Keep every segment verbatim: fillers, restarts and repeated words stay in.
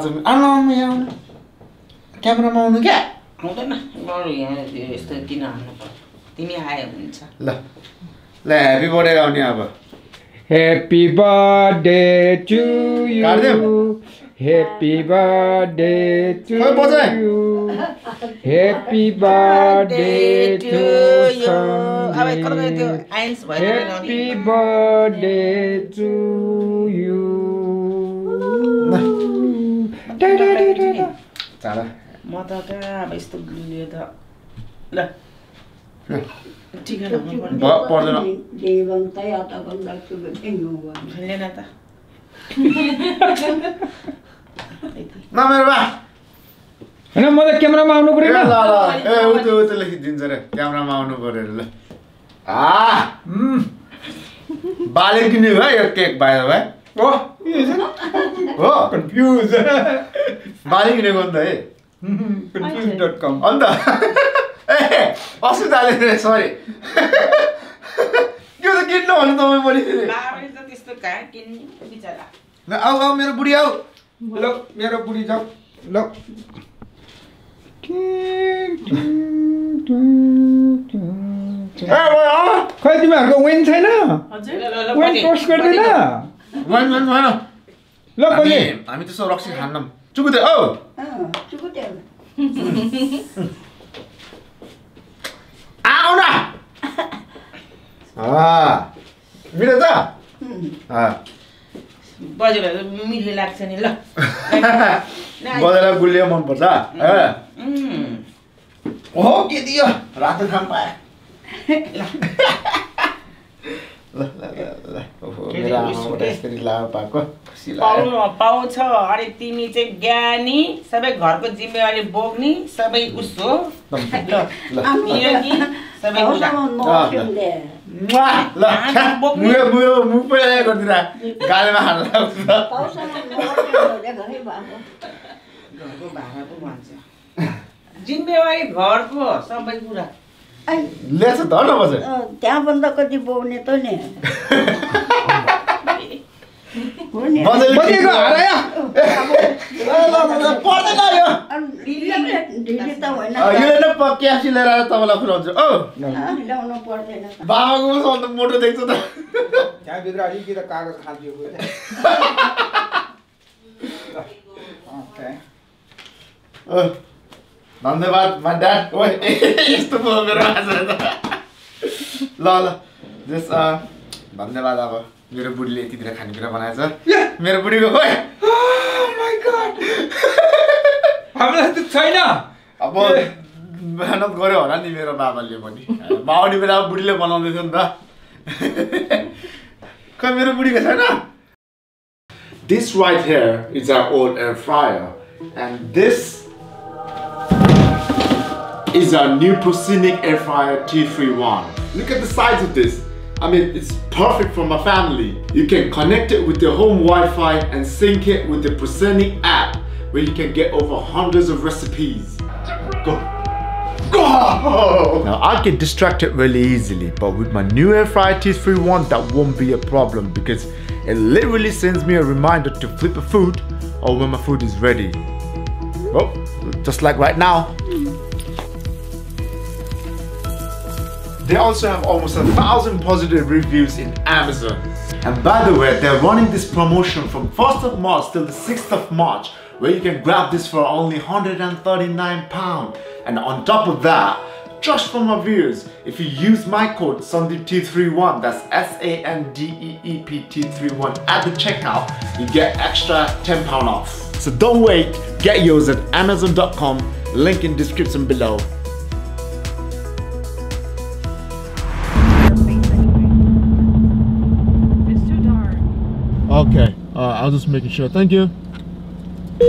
thousand. How long we on? Camera on the gap. No, no, no, it's thirty-nine. Happy birthday on your happy birthday to you. Happy birthday to you. Happy birthday to you. Happy birthday to you. Da da da da da. Chala. Mata da, ab isto gulliya da. La. Tiga na. Ba porda na. Devan tay ata banda chuba enguwa. Chale na ta. ना मेरे बाप है ना मदद camera mount ऊपर है ना ए उतने उतने लेकिन जिंजरे कैमरा माउंट ऊपर है ना आ हम्म बाले की नहीं है यार केक बाय द वे ओ ये है ना ओ कंफ्यूज बाले की नहीं कौन था ये कंफ्यूज डॉट कॉम अंदा ए ऑस्ट्रेलिया डाले सॉरी क्यों तो किन्नो वाले तो मैं बोली थी लारे तो तीस तो कहाँ किन्नी बिचारा ना आओ आओ मेरा बुरी आओ लो मेरा बुरी जाओ लो अरे आओ कहीं तुम्हारे को win था ना win cross कर दे ना win win win लो कोई आमित तो सो रॉक्सी खानम चुकते ओ चुकते आओ ना Ah, mira ta. Ah. Baje la, mi relax ni la. Baje la gulliya mon parcha. Hmm. Oh, ke diyo. Rato tham paaya. La la la la. Oh, mera aamota yasari la paako. Khushi la. Paunu pauncha. Ari timi chai gyani, sabai gharko jimmewari bogni, sabai uso. La. Ami yogi, sabai usha. Mwah! Look, move, move, move! Put it on the ground. Galvan, look. Thousand no, क्या चीज़ ले रहा है तबला फिराउंड जो ओ ना उन्होंने पढ़ देना बाबा को बस उन मोटर देख तो था क्या बिगड़ा जी की तो कागज खा दियो ओके ओ धन्यवाद माय डैड ओए इस तो बोल मेरा आज़ादा लाला जिस आ धन्यवाद आपा मेरे बुड़ी लेती तेरा खाने के लिए बनाया सर मेरे बुड़ी को ओए ओह माय गॉड हमने तो चाइना अब मेहनत गरे होला नि मेरो बाबाले पनि बाउनी बेला बुढीले बनाउँदै थियो नि त क मेरो बुढीको छैन this right here is our old air fryer and this is our new Proscenic air fryer T thirty-one look at the size of this I mean it's perfect for my family you can connect it with your home Wi-Fi and sync it with the Proscenic app where you can get over hundreds of recipes go Go! Now I get distracted really easily, but with my new air fryer T thirty-one that won't be a problem because it literally sends me a reminder to flip a food or when my food is ready. Oh, just like right now. They also have almost a thousand positive reviews in Amazon. And by the way, they're running this promotion from first of March till the sixth of March where you can grab this for only one hundred thirty-nine pounds. And on top of that, just for my viewers, if you use my code Sandeep T thirty-one, that's S A N D E E P T thirty-one at the checkout, you get extra ten pounds off. So don't wait, get yours at amazon dot com, link in description below. It's too dark. Okay, uh, I was just making sure, thank you.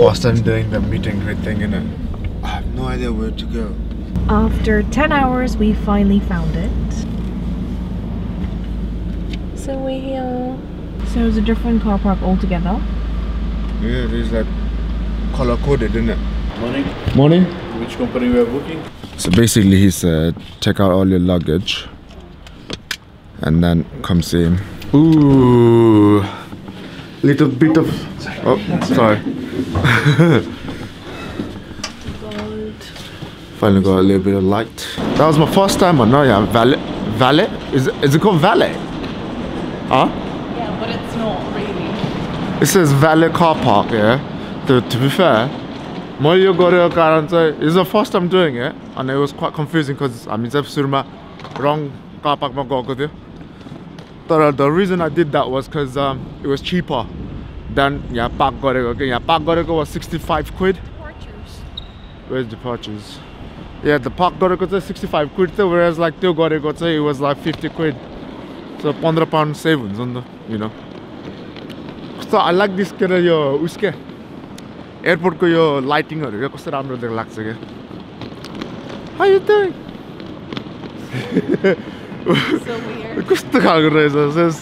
First time doing the meet and greet thing, innit? I have no idea where to go. After ten hours, we finally found it. So we're here. So it's a different car park altogether. Yeah, it is like color coded, isn't it? Morning. Morning. Which company we are booking? So basically, he said, take out all your luggage and then come see him. Ooh, little bit of Oh, sorry. Finally got a little bit of light. That was my first time, but now yeah, I'm valet. Valet? Is, is it called valet? Huh? Yeah, but it's not really. It says valet car park, yeah? To, to be fair, this is the first time doing it, and it was quite confusing because I'm in the wrong car park. But the reason I did that was because um, it was cheaper than yeah, park Gorego. Yeah, park Gorego was sixty-five quid. Departures. Where's departures? Yeah, the park Gorego was sixty-five quid, whereas like Teo Gorego, it was like fifty quid. So fifteen pound savings on the, you know. So I like this kind of your uske airport ko your lighting or your costa ramro de laks again. How you doing? It's so weird.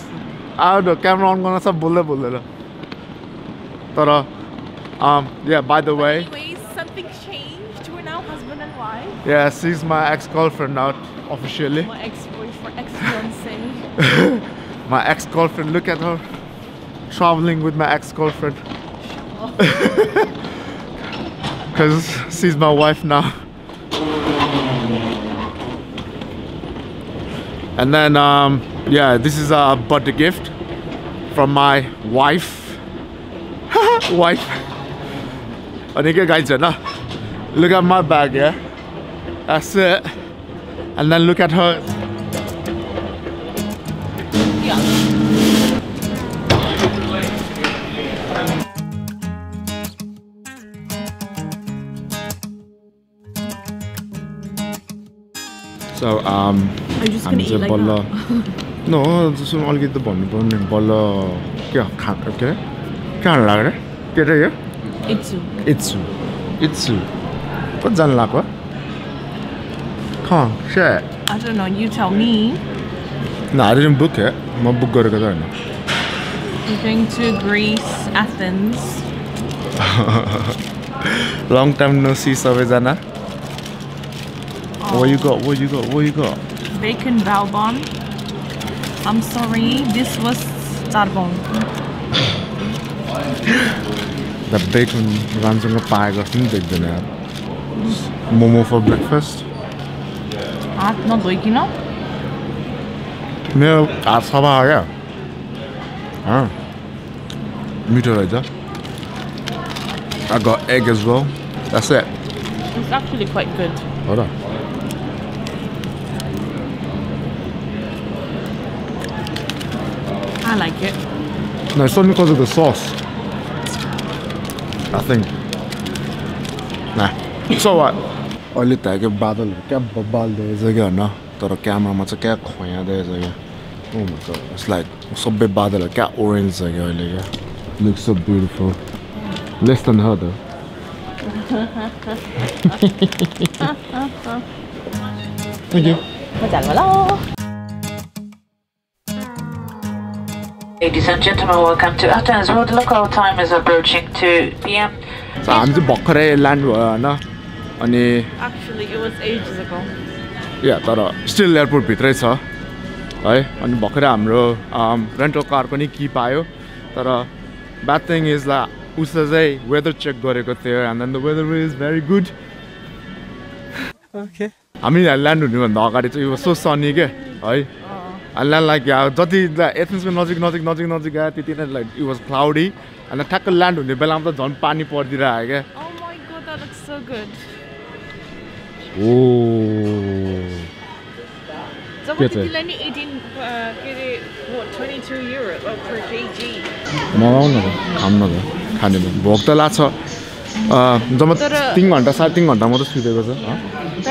I don't know, camera on gonna say bulle bulle. But um, yeah, by the but way. Anyways, something changed. We're now husband and wife. Yeah, she's my ex-girlfriend now, officially. My ex-boyfriend, ex-fiance. My ex-girlfriend, look at her. Traveling with my ex-girlfriend. Because she's my wife now. And then, um, yeah, this is a birthday gift from my wife. Wife. Look at my bag, yeah? That's it. And then look at her. Yeah. So, um... I'm just gonna eat like that. No, just I'll get the bun. Bun and bala. What? Okay. What? What is it? Itsu. Itsu. Itsu. What's that like? What? Huh? Shit. I don't know. You tell me. No, I didn't book it. I'm book going to go. We're going to Greece, Athens. Long time no see, Savezana. Oh. What you got? What you got? What you got? Bacon baobon. I'm sorry, this was tarbon. The bacon runs on the pie. Momo for breakfast. Ah, not doing no? No, I'm sorry. Ah, meat already. I got egg as well. That's it. It's actually quite good. Hold on. I like it. No, it's only because of the sauce, I think. Nah, it's alright. I look like a battle. Oh my god, it's like so big battle. Orange. Looks so beautiful. Less than her though. Thank you. Ladies and gentlemen, welcome to Athens. Well, the local time is approaching two P M So I'm the Bokhare land, na? Ani. Actually, it was ages ago. Yeah, tara still airport bitre sa. Right? Ani Bokhare amro um rental car ko ni ki payo. Tara bad thing is that usazay weather check goreko thiyo, and then the weather is very good. Okay. I mean, I landed even agadi. It was so sunny, ke, right? And then like yeah, the Athens was nothing, nothing, nothing, nothing. Like it was cloudy, and the tackle land on the bellam the John Pani poured. Oh my god, that looks so good. Oh. So what did you land eighteen? Uh, what twenty-two euro per kg? No, no, I'm not. I'm not. Walk the lot. Uh, so three hours, five hours. I'm just sleeping.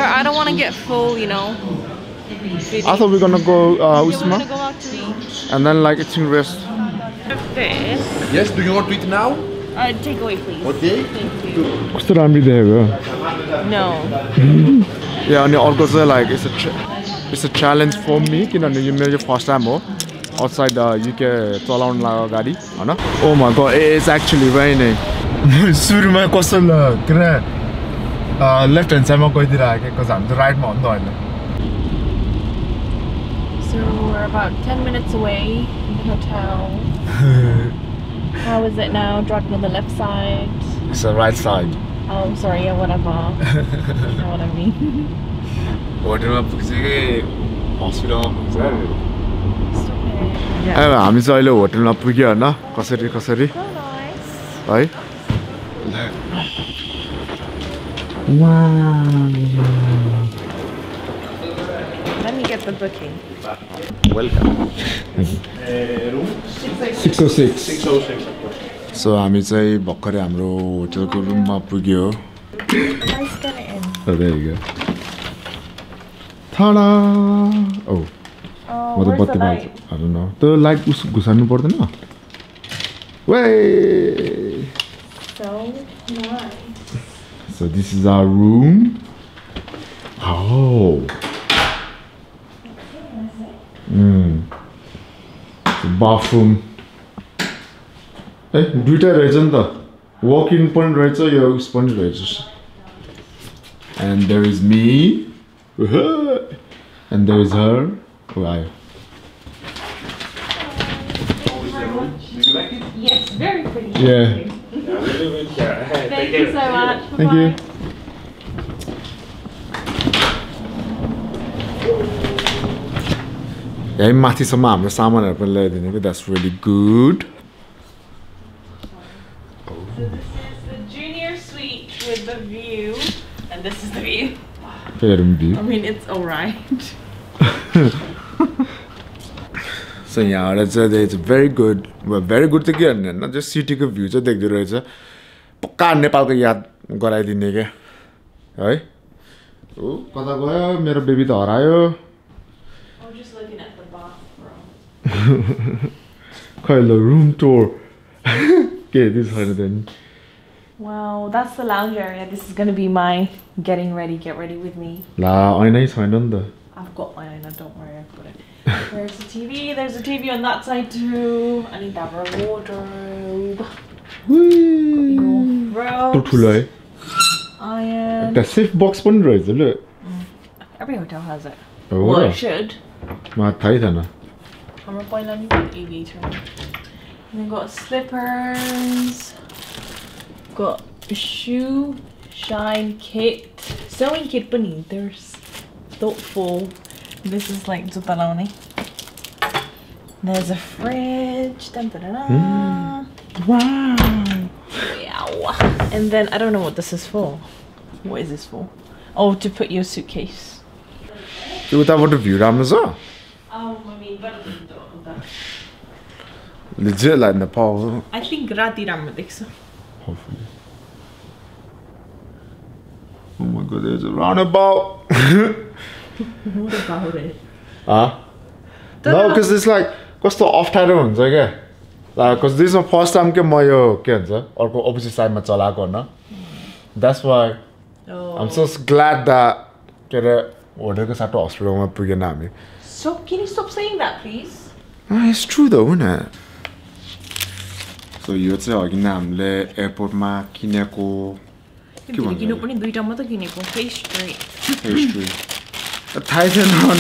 I don't want to get full, you know. I thought we were gonna go uh, Usma, yeah, go out to eat. And then like eating rest. Yes, do you want to eat now? Uh, take away please. Okay. Thank you. What's the rambi there? No. Yeah, and also like it's a it's a challenge for me. You know, you made your first time outside the U K. Oh my god, it's actually raining. Uh, left hand side because I'm the right one. So we're about ten minutes away from the hotel. How is it now? Driving on the left side? It's the right side. Oh, I'm sorry, yeah, whatever. You know what I mean. What do I put? I'm sorry, I'm hotel up here, na? Kasari, Kasari. Oh, nice. Wow. Let me get the booking. Welcome. six oh six. six oh six. So, I'm inside Bakare Amro hotel room up here. Let's get it in. Oh, there you go. Ta-da! Oh. Oh, where's the light? I don't know. The light us gusanu pardaina na. Way. So nice. So this is our room. Oh. Hmm. The bathroom. Hey, do it right. Walk-in point right, so your sponge right. And there is me. And there is her. Why? Did you like it? Yes, very pretty. Yeah. Thank you so much. Thank Bye-bye. you. Yeah, Mati Samam, the salmon open lady. That's really good. So this is the junior suite with the view, and this is the view. I mean, it's alright. So yeah, it's very good. Well, very good to get in. Not just city view. So they do it. Pakka Nepal ka yaad garai dine ke. Hey, oh, kata goya, mera baby to aarayo. I'm just looking at the bathroom. Kind of room tour. Okay, this is harder than. Wow, that's the lounge area. This is gonna be my getting ready. Get ready with me. La, I nice find on the. I've got my own, don't worry, I've got it. There's a T V, there's a T V on that side too. I need to have a wardrobe. Whee! Got your iron. That safe box one, right? Look. Every hotel has it. Oh, well, it should. I'm going to buy an aviator. And then got slippers. Got a shoe, shine kit. Sewing kit beneath. There's thoughtful. This is like Zutaloni. There's a fridge. Dun, dun, dun, dun. Mm. Wow. Yeah. And then I don't know what this is for. What is this for? Oh, to put your suitcase. You would have what a view, Ramazan. Oh, I mean, but legit like Nepal. I think Rati Ramadiksa. Hopefully. Oh my god, there's a roundabout. What about it? Huh? No, because it's like, what's the off title? Like, because this is the first time that I'm or opposite side of the. That's why oh. I'm so glad that I'm order to hospital. So, can you stop saying that, please? Ah, it's true though, isn't it? So, you're talking about the airport. You know, only do it on the guinea for face straight. Face straight. A titan on.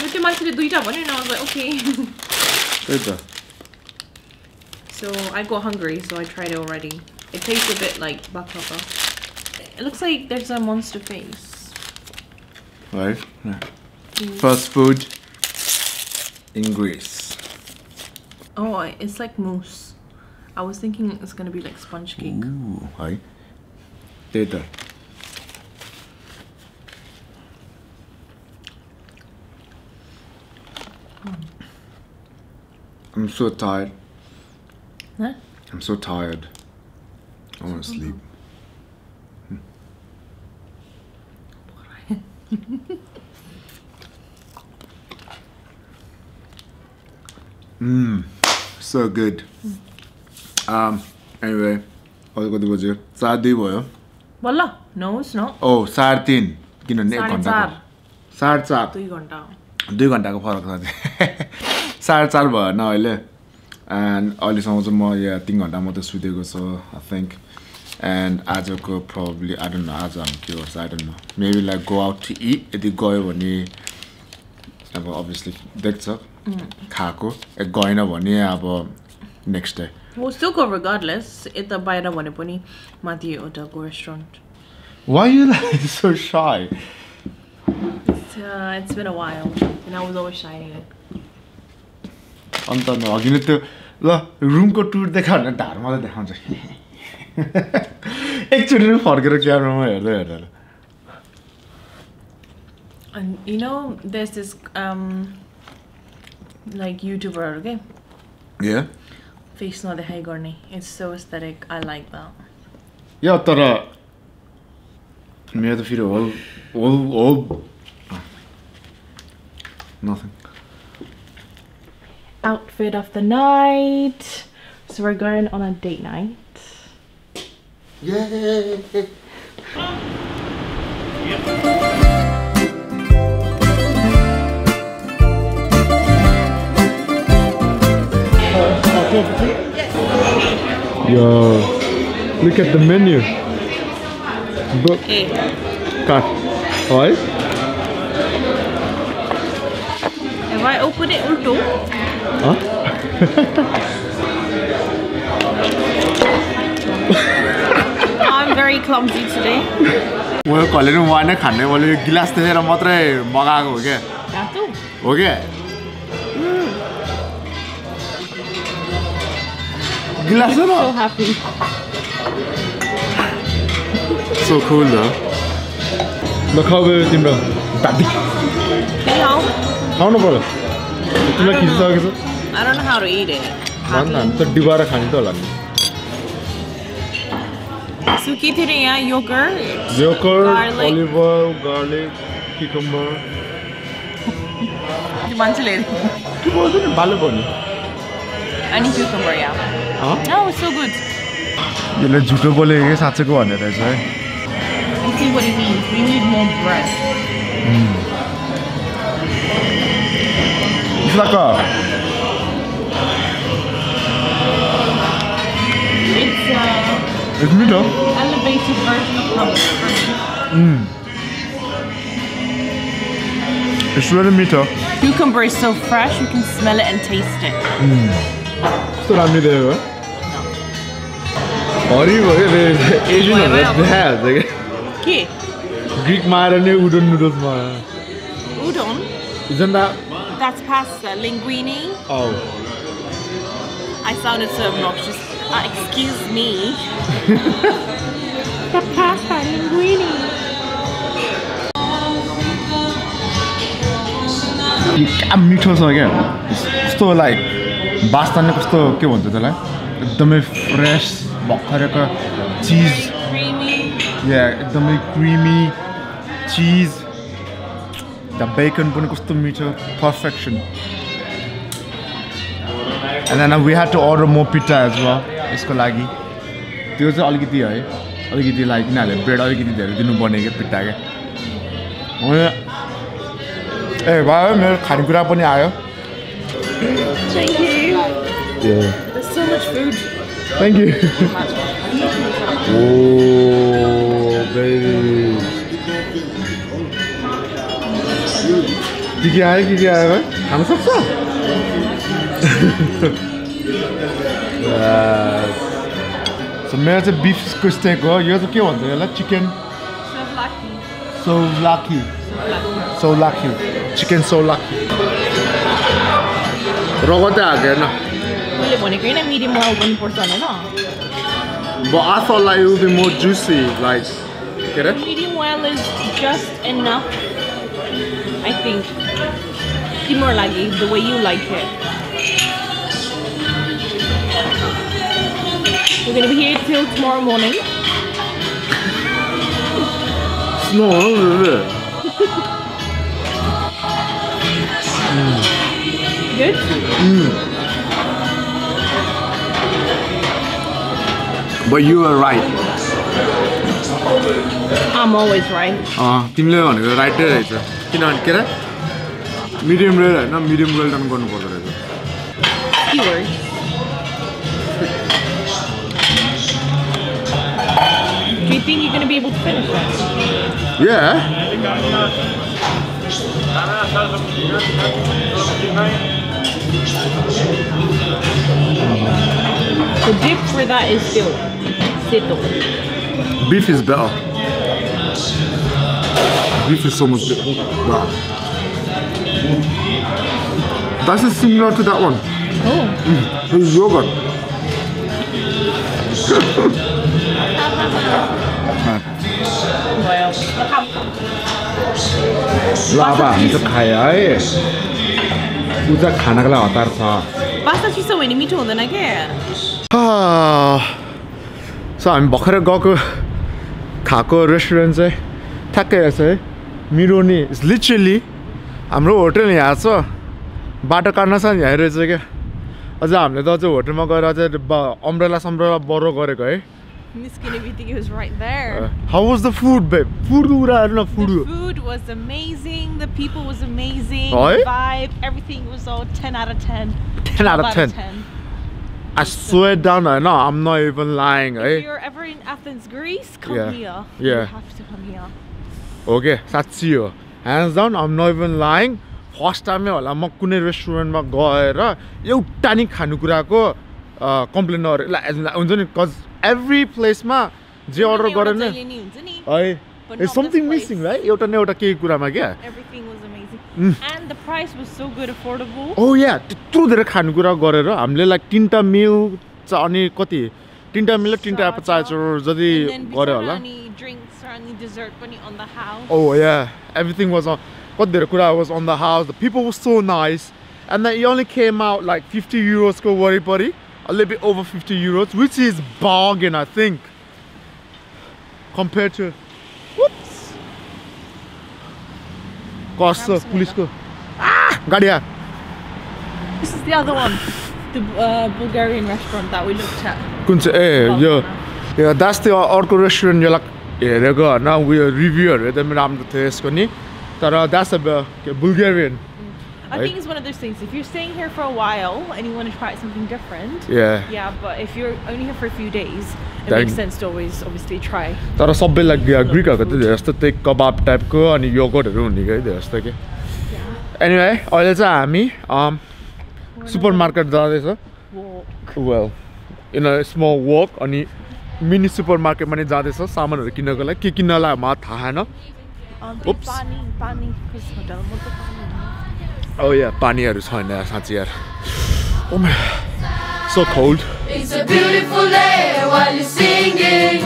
With the market, do it up, and I was like, okay. So I got hungry, so I tried it already. It tastes a bit like baklava. It looks like there's a monster face. Right? Yeah. Mm. Fast food in Greece. Oh, it's like mousse. I was thinking it's gonna be like sponge cake. Ooh, hi. Data. Mm. I'm so tired. Huh? I'm so tired. I want to sleep. Mmm, so good. Mm. Um. Anyway, what was it? Saturday, boy. Walla? No, it's not. Oh, Sartin. Kino ne konta. Sar sar. Two konta. Two konta ko farak sath. Sar sar ba na oile. And all this was more yeah, thing on that mother Sudego, so I think. And Azoko probably I don't know Azam curious I don't know. Maybe like go out to eat. Edi goy bani. Abo obviously that's up. Khako. E goy na bani abo next day. We'll still go regardless. It's a bayra wanepuni, mati otago restaurant. Why are you like so shy? It's, uh, it's been a while, and I was always shy in it. I'm done now. You need to la room ko tour dekha na dar mala dekhauncha. Actually, forget kya room hai yada yada. And you know, there's this um like YouTuber, okay? Yeah. Face not the hair garni. It's so aesthetic. I like that. Yeah, Tara. Me to feel all, all, all. Nothing. Outfit of the night. So we're going on a date night. Yay! Yeah. Yo, look at the menu. Book. Cut. Why? If I open it, ulto. Huh? I'm very clumsy today. Wo college mein waane khane wale glass the mera matre magago ho gaya. Kya Ho gaya. I'm so happy. So cool, though. Look how we're doing, bro. Daddy. Hello. How no problem. I don't know how to eat it. I don't know. So, dibara khani to lagi. Suki thiri ya yogurt. Yogurt, garlic. Olive oil, garlic, cucumber. You want to let it? You want to let it? I need cucumber, yeah. Huh? No, it's so good. You know, juto bole is such a good one, that's right. You see what it means. We need more bread. Mm. It's like a. It's a. Uh, it's middle. Elevated version of hummus. Mm. It's really middle. Cucumber is so fresh, you can smell it and taste it. Mm. So ramli deva. Ori bhai Asian or that they have. Ki? Greek mara ne udon noodles mara. Udon? Isn't that? That's pasta, linguine. Oh. I sounded so obnoxious. Uh, excuse me. The pasta linguine. I'm neutral again. It's so like. Basta ne kuch to kya bonte the like? Fresh, bakharya ka cheese. Creamy. Yeah, ekdam creamy cheese. The bacon pun kuch to meter perfection. And then we had to order more pita as well. Isko lagi. Tyo se aligiti hai, aligiti like na le bread aligiti dere dinu banega pita ke. Oye, hey, bhai, mere khani kura pani ayo. Thank you. Yeah. There's so much food. Thank you. Oh, baby. Did you get it? Did you get it? I'm so sorry. Yes. So, I have beef steak. You have to what? You have chicken. So lucky. So lucky. So lucky. Chicken so lucky. Rogota again. But I thought like it would be more juicy, like, get it? Medium well is just enough, I think. Timor lagi, the way you like it. We're gonna be here till tomorrow morning. No, mm. Good? Mm. But you are right. I'm always right. Ah, team level one, right there, sir. Kinan, kera? Medium rare, na medium well done kono kono rare. Keywords. Do you think you're gonna be able to finish that? Yeah. The dip for that is still seto. Beef is better. Beef is so much better. Wow. That is similar to that one. Oh. Mm, this is yogurt. So I'm Bokhara Goku Kako restaurant se thake se mironi. It's literally amro hotel ni aso bato karna san yahi raheche ke. Aja hamle ta jo hotel ma gaera aja umbrella sambrella borrow gareko hai. Miss Kinibitiki was right there. Uh, how was the food, babe? Food, I don't know, food. The food was amazing. The people was amazing. Oi? The vibe, everything was all ten out of ten. ten out of ten. I swear down, no, I'm not even lying. If eh? You're ever in Athens, Greece, come yeah. here. Yeah. You have to come here. Okay, that's you. Hands down, I'm not even lying. First time I'm not going to restaurant. I'm going Uh, complain or like, cause every place ma je order garne there's something missing, right? Euta na euta kei kura ma kya. Everything was amazing. Mm. And the price was so good, affordable. Oh yeah, through the khanu kura garera hamle like tinta meal cha ani kati tinta meal tinta appetizer jodi gare hola. And then drinks and dessert pani on the house. Oh yeah, everything was on kadera kura was on the house. The people were so nice, and then it only came out like fifty euros ko wari pari. A little bit over fifty euros, which is bargain, I think, compared to whoops cost of police ko. Ah, Gadia. This is the other one, the uh, Bulgarian restaurant that we looked at. Kunche, eh, yeah, yeah, that's the Orco restaurant. You're like, yeah, now we are reviewer. That's a Bulgarian. I think it's one of those things, if you're staying here for a while and you want to try something different, yeah, yeah, but if you're only here for a few days, it Dang. makes sense to always obviously try. There are some bit like the Greek, there's the take kebab type ko and yogurt there's the anyway, oil is ami um supermarket jadaicha. Well, you know, small walk and mini supermarket mani jadaicha saman haru kinna ko lai ke kinna la ma thaha haina. Oops. Pani pani kis hotel ma to pani. Oh yeah, Panier is fine there, Santier. Oh my, so cold. It's a beautiful day while you're singing.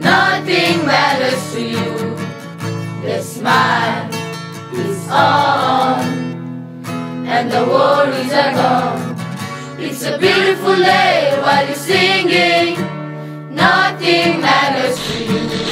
Nothing matters to you. The smile is on, and the worries are gone. It's a beautiful day while you're singing. Nothing matters to you.